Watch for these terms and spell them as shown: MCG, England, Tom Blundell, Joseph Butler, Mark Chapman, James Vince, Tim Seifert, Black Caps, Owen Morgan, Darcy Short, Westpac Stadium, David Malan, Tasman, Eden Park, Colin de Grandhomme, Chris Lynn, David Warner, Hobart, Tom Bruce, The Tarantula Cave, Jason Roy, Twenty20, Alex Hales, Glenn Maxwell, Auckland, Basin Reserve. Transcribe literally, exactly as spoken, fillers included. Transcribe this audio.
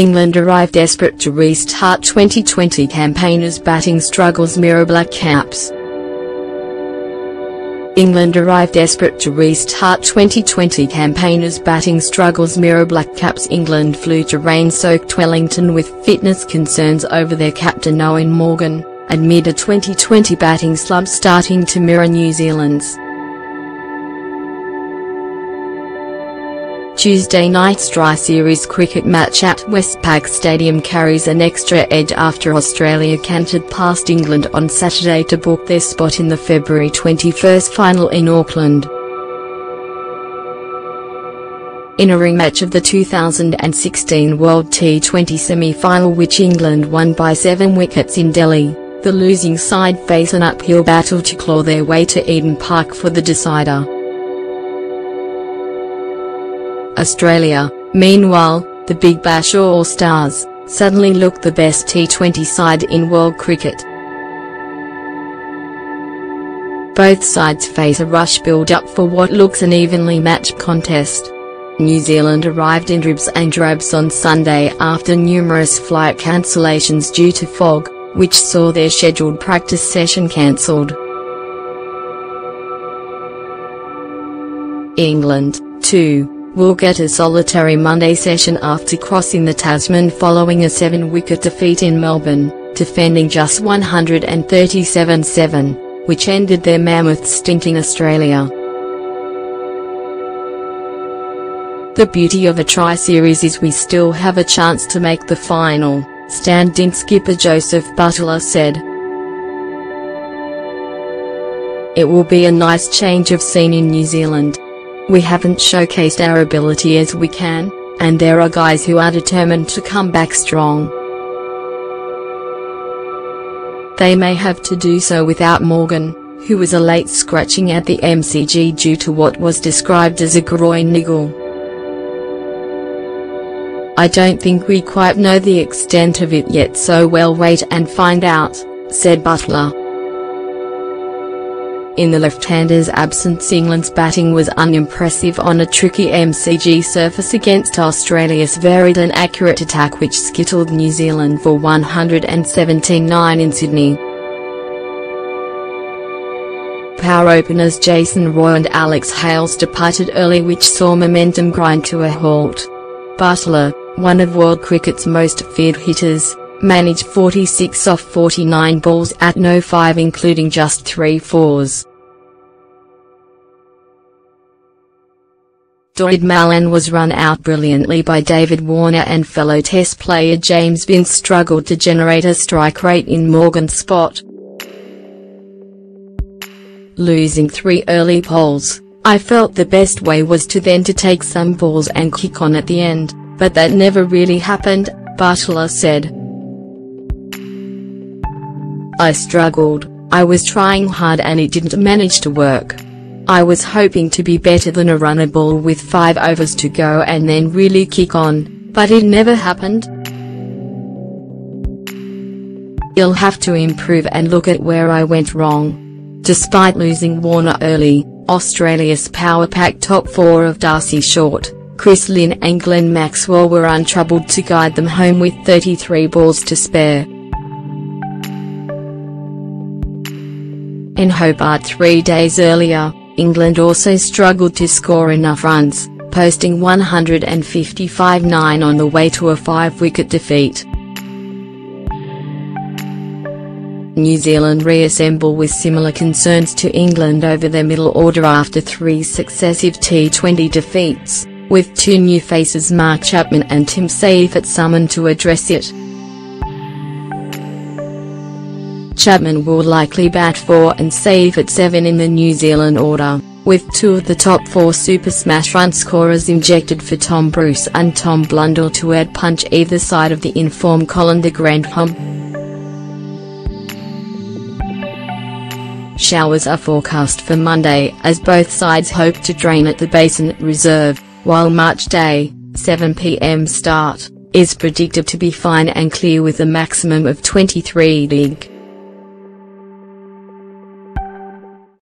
England arrive desperate to restart twenty twenty campaign as batting struggles mirror Black Caps. England arrive desperate to restart twenty twenty campaign as batting struggles mirror Black Caps. England flew to rain-soaked Wellington with fitness concerns over their captain Owen Morgan, amid a twenty twenty batting slump starting to mirror New Zealand's. Tuesday night's dry series cricket match at Westpac Stadium carries an extra edge after Australia cantered past England on Saturday to book their spot in the February twenty-first final in Auckland. In a rematch of the two thousand sixteen World T twenty semi-final, which England won by seven wickets in Delhi, the losing side face an uphill battle to claw their way to Eden Park for the decider. Australia, meanwhile, the Big Bash All-Stars, suddenly looked the best T twenty side in world cricket. Both sides face a rush build-up for what looks an evenly matched contest. New Zealand arrived in dribs and drabs on Sunday after numerous flight cancellations due to fog, which saw their scheduled practice session cancelled. England, too, will get a solitary Monday session after crossing the Tasman following a seven-wicket defeat in Melbourne, defending just one hundred thirty-seven seven, which ended their mammoth stint in Australia. The beauty of a tri-series is we still have a chance to make the final, stand-in skipper Joseph Butler said. It will be a nice change of scene in New Zealand. We haven't showcased our ability as we can, and there are guys who are determined to come back strong. They may have to do so without Morgan, who was a late scratching at the M C G due to what was described as a groin niggle. I don't think we quite know the extent of it yet, so we'll wait and find out, said Butler. In the left-hander's absence, England's batting was unimpressive on a tricky M C G surface against Australia's varied and accurate attack, which skittled New Zealand for one hundred seventeen nine in Sydney. Power openers Jason Roy and Alex Hales departed early, which saw momentum grind to a halt. Butler, one of world cricket's most feared hitters, managed forty-six off forty-nine balls at no five, including just three fours. David Malan was run out brilliantly by David Warner, and fellow Test player James Vince struggled to generate a strike rate in Morgan's spot. Losing three early polls, I felt the best way was to then to take some balls and kick on at the end, but that never really happened, Butler said. I struggled, I was trying hard and it didn't manage to work. I was hoping to be better than a runner ball with five overs to go and then really kick on, but it never happened. I'll have to improve and look at where I went wrong. Despite losing Warner early, Australia's power pack top four of Darcy Short, Chris Lynn and Glenn Maxwell were untroubled to guide them home with thirty-three balls to spare. In Hobart three days earlier, England also struggled to score enough runs, posting one hundred fifty-five nine on the way to a five-wicket defeat. New Zealand reassemble with similar concerns to England over their middle order after three successive T twenty defeats, with two new faces Mark Chapman and Tim Seifert summoned to address it. Chapman will likely bat four and Seifert seven in the New Zealand order, with two of the top four Super Smash run scorers injected for Tom Bruce and Tom Blundell to add punch either side of the in-form Colin de Grandhomme. Showers are forecast for Monday as both sides hope to drain at the Basin Reserve, while March Day, seven p m start, is predicted to be fine and clear with a maximum of twenty-three degrees.